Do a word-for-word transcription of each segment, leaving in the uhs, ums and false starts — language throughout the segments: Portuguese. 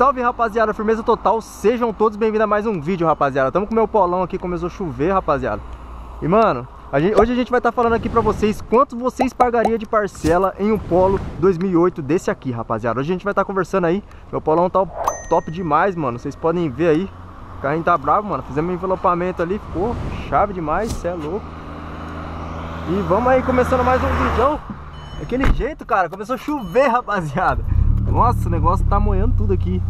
Salve, rapaziada, firmeza total, sejam todos bem-vindos a mais um vídeo, rapaziada. Tamo com o meu polão aqui, começou a chover, rapaziada. E mano, a gente, hoje a gente vai estar tá falando aqui pra vocês quanto vocês pagariam de parcela em um Polo dois mil e oito desse aqui, rapaziada. Hoje a gente vai estar tá conversando aí, meu polão tá top demais, mano, vocês podem ver aí. O carrinho tá bravo, mano, fizemos um envelopamento ali, ficou chave demais, cê é louco. E vamos aí, começando mais um vídeo. Daquele jeito, cara, começou a chover, rapaziada. Nossa, o negócio tá moendo tudo aqui.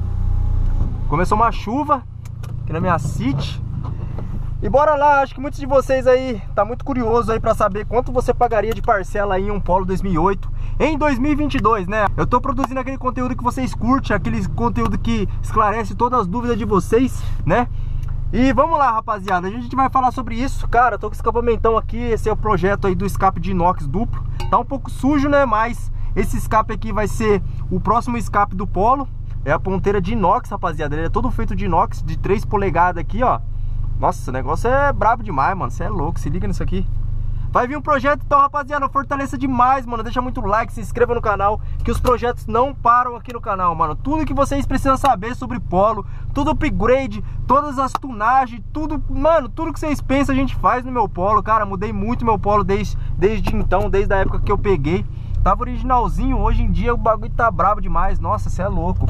Começou uma chuva aqui na minha city. E bora lá, acho que muitos de vocês aí tá muito curioso aí pra saber quanto você pagaria de parcela aí em um Polo dois mil e oito em dois mil e vinte e dois, né? Eu tô produzindo aquele conteúdo que vocês curtem, aquele conteúdo que esclarece todas as dúvidas de vocês, né? E vamos lá, rapaziada, a gente vai falar sobre isso. Cara, eu tô com esse escapamentão aqui, esse é o projeto aí do escape de inox duplo. Tá um pouco sujo, né? Mas esse escape aqui vai ser o próximo escape do Polo. É a ponteira de inox, rapaziada. Ele é todo feito de inox, de três polegadas aqui, ó. Nossa, o negócio é brabo demais, mano. Você é louco, se liga nisso aqui. Vai vir um projeto, então, rapaziada, fortaleça demais, mano. Deixa muito like, se inscreva no canal, que os projetos não param aqui no canal, mano. Tudo que vocês precisam saber sobre Polo, tudo upgrade, todas as tunagens, tudo, mano, tudo que vocês pensam a gente faz no meu Polo. Cara, mudei muito meu Polo desde, desde então, desde a época que eu peguei. Tava originalzinho, hoje em dia o bagulho tá brabo demais. Nossa, cê é louco.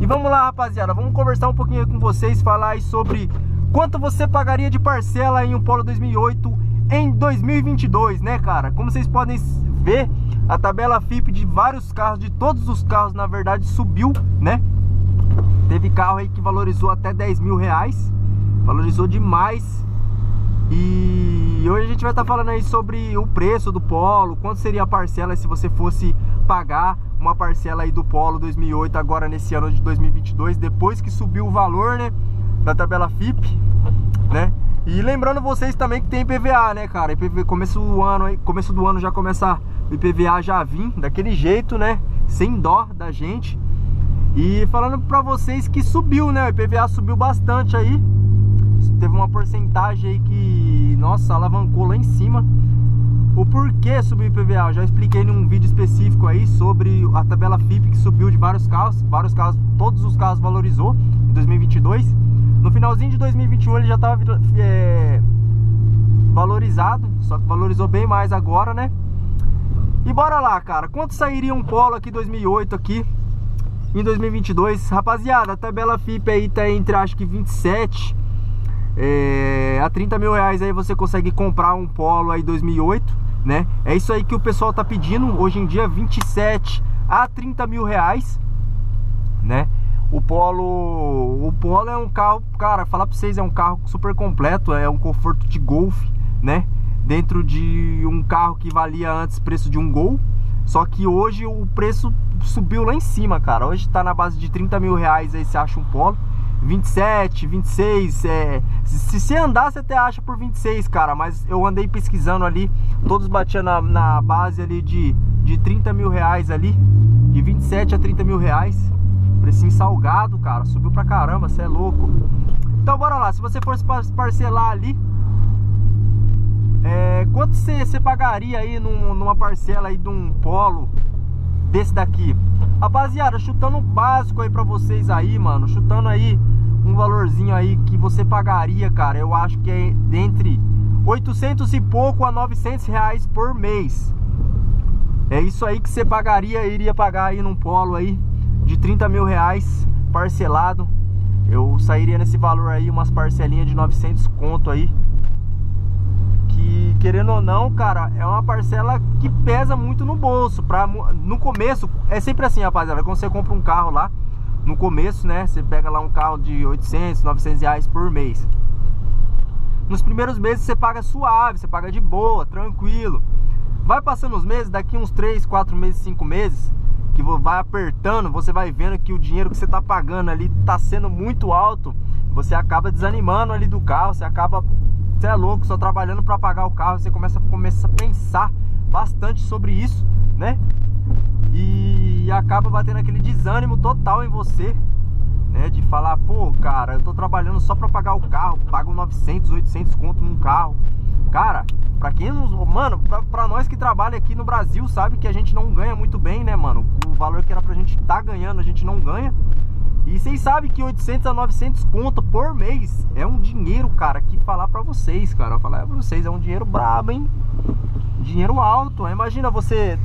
E vamos lá, rapaziada, vamos conversar um pouquinho aí com vocês, falar aí sobre quanto você pagaria de parcela em um Polo dois mil e oito em dois mil e vinte e dois, né, cara? Como vocês podem ver, a tabela F I P de vários carros, de todos os carros, na verdade, subiu, né? Teve carro aí que valorizou até dez mil reais. Valorizou demais. E hoje a gente vai estar falando aí sobre o preço do Polo, quanto seria a parcela se você fosse pagar uma parcela aí do Polo dois mil e oito agora nesse ano de dois mil e vinte e dois, depois que subiu o valor, né, da tabela F I P, né? E lembrando vocês também que tem I P V A, né, cara? I P V A, começo do ano aí, começo do ano já começa o I P V A já vir daquele jeito, né, sem dó da gente. E falando pra vocês que subiu, né, o I P V A subiu bastante aí. Teve uma porcentagem aí que, nossa, alavancou lá em cima. O porquê subir o I P V A, eu já expliquei num vídeo específico aí sobre a tabela F I P que subiu de vários carros. Vários carros, todos os carros valorizou em dois mil e vinte e dois. No finalzinho de dois mil e vinte e um ele já estava é, valorizado, só que valorizou bem mais agora, né? E bora lá, cara, quanto sairia um Polo aqui dois mil e oito aqui em dois mil e vinte e dois? Rapaziada, a tabela F I P aí tá entre, acho que vinte e sete... É, a trinta mil reais aí você consegue comprar um Polo aí dois mil e oito, né? É isso aí que o pessoal tá pedindo hoje em dia, vinte e sete a trinta mil reais, né? O Polo, o Polo é um carro, cara, falar pra vocês, é um carro super completo, é um conforto de golfe, né? Dentro de um carro que valia antes preço de um Gol, só que hoje o preço subiu lá em cima, cara. Hoje tá na base de trinta mil reais aí você acha um Polo. vinte e sete, vinte e seis, é, se você andar você até acha por vinte e seis, cara, mas eu andei pesquisando ali, todos batiam na, na base ali de, de trinta mil reais ali, de vinte e sete a trinta mil reais, precinho salgado, cara, subiu pra caramba, você é louco. Então bora lá, se você fosse parcelar ali, é, quanto você pagaria aí num, numa parcela aí de um Polo desse daqui? Rapaziada, chutando o básico aí pra vocês aí, mano, chutando aí um valorzinho aí que você pagaria, cara, eu acho que é entre oitocentos e pouco a novecentos reais por mês. É isso aí que você pagaria, iria pagar aí num Polo aí de trinta mil reais parcelado. Eu sairia nesse valor aí, umas parcelinhas de novecentos conto aí, que querendo ou não, cara, é uma parcela que pesa muito no bolso. Pra, no começo, é sempre assim, rapaziada, quando você compra um carro lá, no começo, né, você pega lá um carro de oitocentos, novecentos reais por mês. Nos primeiros meses você paga suave, você paga de boa, tranquilo. Vai passando os meses, daqui uns três, quatro meses, cinco meses, que vai apertando, você vai vendo que o dinheiro que você tá pagando ali tá sendo muito alto, você acaba desanimando ali do carro, você acaba... Você é louco, só trabalhando para pagar o carro. Você começa, começa a pensar bastante sobre isso, né? E acaba batendo aquele desânimo total em você, né? De falar, pô, cara, eu tô trabalhando só para pagar o carro. Pago novecentos, oitocentos conto num carro. Cara, pra quem não... Mano, pra, pra nós que trabalha aqui no Brasil, sabe que a gente não ganha muito bem, né, mano? O valor que era pra gente tá ganhando, a gente não ganha. E vocês sabem que oitocentos a novecentos conto por mês é um dinheiro, cara, que falar pra vocês, cara, falar pra vocês, é um dinheiro brabo, hein? Dinheiro alto. Aí imagina você,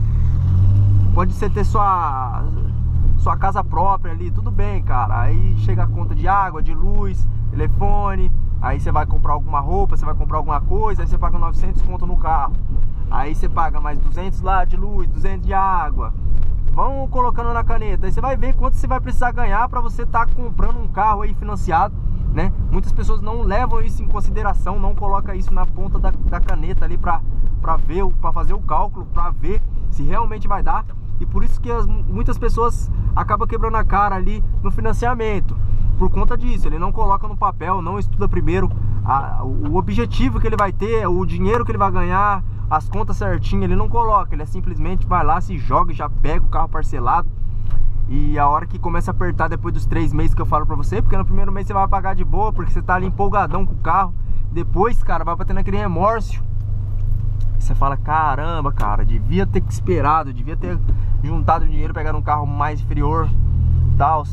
pode ser ter sua, sua casa própria ali, tudo bem, cara. Aí chega a conta de água, de luz, telefone. Aí você vai comprar alguma roupa, você vai comprar alguma coisa, aí você paga novecentos conto no carro. Aí você paga mais duzentos lá de luz, duzentos de água. Vão colocando na caneta. Aí você vai ver quanto você vai precisar ganhar para você estar tá comprando um carro aí financiado, né? Muitas pessoas não levam isso em consideração, não colocam isso na ponta da, da caneta ali para ver, para fazer o cálculo, para ver se realmente vai dar. E por isso que as, muitas pessoas acabam quebrando a cara ali no financiamento. Por conta disso, ele não coloca no papel, não estuda primeiro a, o objetivo que ele vai ter, o dinheiro que ele vai ganhar, as contas certinhas, ele não coloca. Ele simplesmente vai lá, se joga e já pega o carro parcelado. E a hora que começa a apertar depois dos três meses que eu falo pra você, porque no primeiro mês você vai pagar de boa, porque você tá ali empolgadão com o carro. Depois, cara, vai batendo aquele remorso. Você fala, caramba, cara, devia ter esperado, devia ter juntado o dinheiro, pegar um carro mais inferior, tal.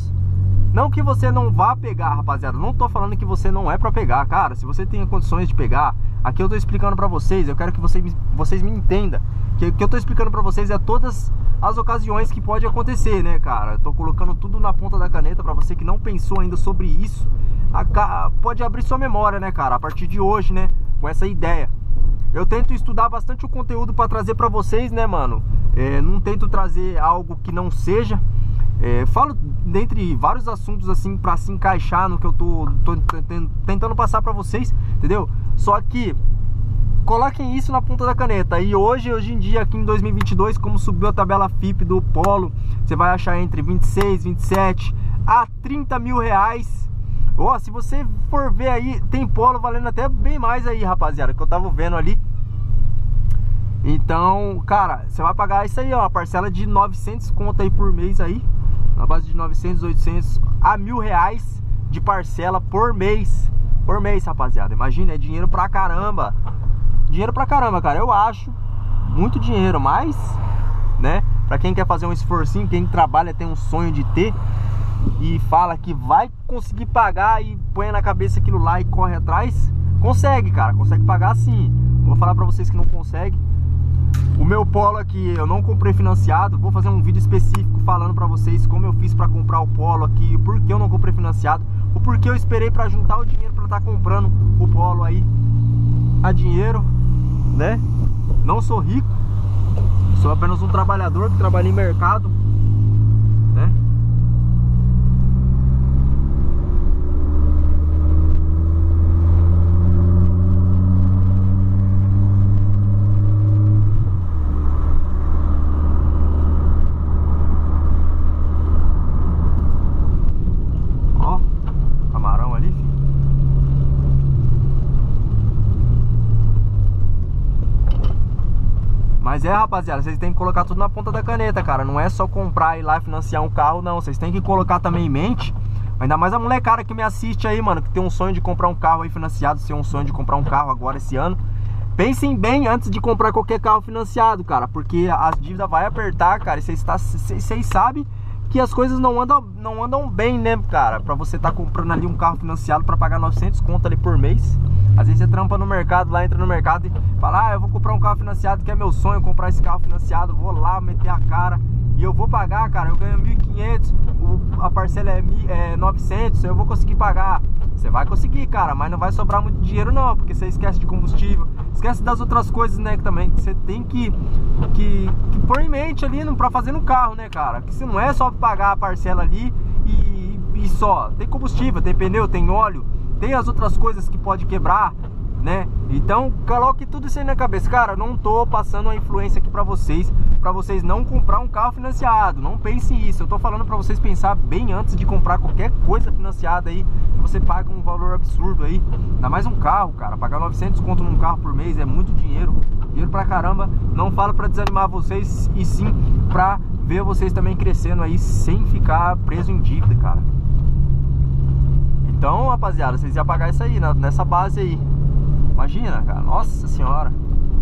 Não que você não vá pegar, rapaziada, não tô falando que você não é pra pegar, cara. Se você tem condições de pegar, aqui eu tô explicando pra vocês, eu quero que vocês, vocês me entendam. Que o que eu tô explicando pra vocês é todas as ocasiões que pode acontecer, né, cara? Eu tô colocando tudo na ponta da caneta pra você que não pensou ainda sobre isso. A, pode abrir sua memória, né, cara, a partir de hoje, né, com essa ideia. Eu tento estudar bastante o conteúdo pra trazer pra vocês, né, mano? É, não tento trazer algo que não seja. É, falo dentre vários assuntos assim pra se encaixar no que eu tô, tô tentando passar pra vocês, entendeu? Só que coloquem isso na ponta da caneta. E hoje, hoje em dia, aqui em dois mil e vinte e dois, como subiu a tabela F I P do Polo, você vai achar entre vinte e seis, vinte e sete a trinta mil reais. Ó, se você for ver aí, tem Polo valendo até bem mais aí, rapaziada, que eu tava vendo ali. Então, cara, você vai pagar isso aí, ó, uma parcela de novecentos conto aí por mês aí, na base de novecentos, oitocentos a mil reais de parcela por mês. Por mês, rapaziada, imagina, é dinheiro pra caramba. Dinheiro pra caramba, cara, eu acho muito dinheiro, mas, né, pra quem quer fazer um esforcinho, quem trabalha, tem um sonho de ter e fala que vai conseguir pagar e põe na cabeça aquilo lá e corre atrás, consegue, cara, consegue pagar sim. Vou falar pra vocês que não consegue. O meu Polo aqui eu não comprei financiado. Vou fazer um vídeo específico falando pra vocês como eu fiz pra comprar o Polo aqui, por que eu não comprei financiado, o porquê eu esperei pra juntar o dinheiro pra estar tá comprando o Polo aí a dinheiro, né? Não sou rico, sou apenas um trabalhador que trabalha em mercado, né? Mas é, rapaziada, vocês têm que colocar tudo na ponta da caneta, cara. Não é só comprar e ir lá e financiar um carro, não. Vocês têm que colocar também em mente, ainda mais a molecada que me assiste aí, mano, que tem um sonho de comprar um carro aí financiado, se tem um sonho de comprar um carro agora esse ano, pensem bem antes de comprar qualquer carro financiado, cara, porque a dívida vai apertar, cara. E vocês, tá, vocês sabem que as coisas não andam, não andam bem, né, cara? Pra você tá comprando ali um carro financiado pra pagar novecentos conto ali por mês. Às vezes você trampa no mercado, lá entra no mercado e fala, ah, eu vou comprar um carro financiado, que é meu sonho, comprar esse carro financiado, vou lá meter a cara e eu vou pagar, cara, eu ganho mil e quinhentos, a parcela é, é novecentos, eu vou conseguir pagar. Você vai conseguir, cara, mas não vai sobrar muito dinheiro não, porque você esquece de combustível, esquece das outras coisas, né, que também você tem que, que, que pôr em mente ali pra fazer no carro, né, cara, que não é só pagar a parcela ali e, e só, tem combustível, tem pneu, tem óleo, tem as outras coisas que pode quebrar, né? Então coloque tudo isso aí na cabeça. Cara, não tô passando a influência aqui pra vocês, pra vocês não comprar um carro financiado. Não pensem isso. Eu tô falando pra vocês pensar bem antes de comprar qualquer coisa financiada aí. Você paga um valor absurdo aí. Ainda mais um carro, cara. Pagar novecentos conto num carro por mês é muito dinheiro. Dinheiro pra caramba. Não falo pra desanimar vocês, e sim pra ver vocês também crescendo aí sem ficar preso em dívida, cara. Então, rapaziada, vocês iam pagar isso aí, nessa base aí. Imagina, cara, nossa senhora,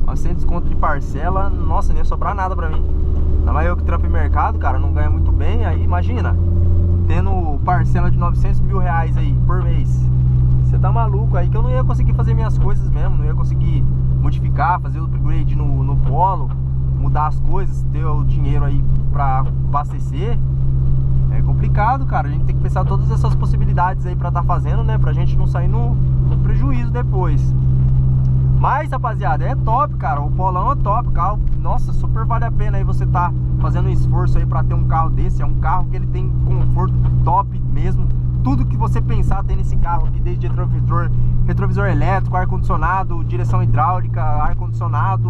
novecentos conto de parcela, nossa, nem ia sobrar nada pra mim. Ainda mais eu que trampo em mercado, cara, não ganha muito bem, aí imagina, tendo parcela de dois mil reais aí por mês. Você tá maluco aí que eu não ia conseguir fazer minhas coisas mesmo. Não ia conseguir modificar, fazer o upgrade no, no Polo, mudar as coisas, ter o dinheiro aí pra abastecer. É complicado, cara. A gente tem que pensar todas essas possibilidades aí pra tá fazendo, né? Pra gente não sair no, no prejuízo depois. Mas, rapaziada, é top, cara. O Polão é top, carro. Nossa, super vale a pena aí você tá fazendo um esforço aí pra ter um carro desse. É um carro que ele tem conforto top mesmo. Tudo que você pensar tem nesse carro aqui, desde retrovisor, retrovisor elétrico, ar-condicionado, direção hidráulica, ar-condicionado,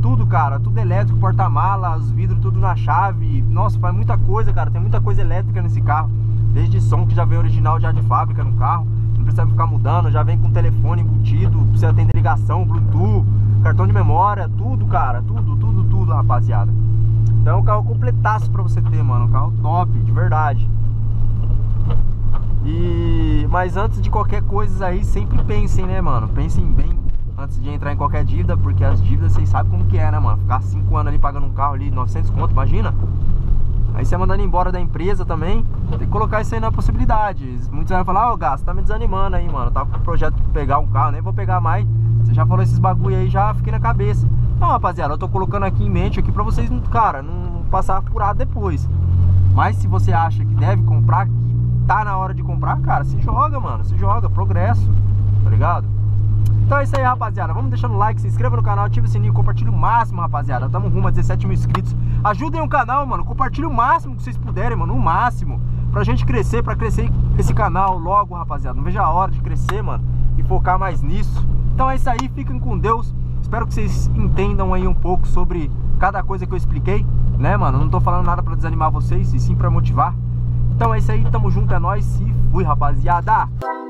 tudo, cara, tudo elétrico, porta-mala, os vidros, tudo na chave. Nossa, faz muita coisa, cara, tem muita coisa elétrica nesse carro, desde som que já vem original já de fábrica no carro, não precisa ficar mudando, já vem com telefone embutido, precisa atender ligação, Bluetooth, cartão de memória, tudo, cara, tudo, tudo, tudo, rapaziada. Então é um carro completaço pra você ter, mano, um carro top, de verdade. E... mas antes de qualquer coisa aí, sempre pensem, né, mano? Pensem bem antes de entrar em qualquer dívida, porque as dívidas vocês sabem como que é, né, mano? Ficar cinco anos ali pagando um carro ali, novecentos conto, imagina? Aí você é mandando embora da empresa também, tem que colocar isso aí na possibilidade. Muitos vão falar, ô, Gás, tá me desanimando aí, mano. Eu tava com o projeto de pegar um carro, nem vou pegar mais. Você já falou esses bagulho aí, já fiquei na cabeça. Não, rapaziada, eu tô colocando aqui em mente aqui pra vocês, cara, não passar furado depois. Mas se você acha que deve comprar, que tá na hora de comprar, cara, se joga, mano, se joga, progresso, tá ligado? Então é isso aí, rapaziada, vamos deixando o like, se inscreva no canal, ativa o sininho, compartilha o máximo, rapaziada. Tamo rumo a dezessete mil inscritos, ajudem o canal, mano, compartilha o máximo que vocês puderem, mano, o máximo, pra gente crescer, pra crescer esse canal logo, rapaziada. Não vejo a hora de crescer, mano, e focar mais nisso. Então é isso aí, fiquem com Deus, espero que vocês entendam aí um pouco sobre cada coisa que eu expliquei, né, mano? Não tô falando nada pra desanimar vocês, e sim pra motivar. Então é isso aí, tamo junto, é nóis e fui, rapaziada!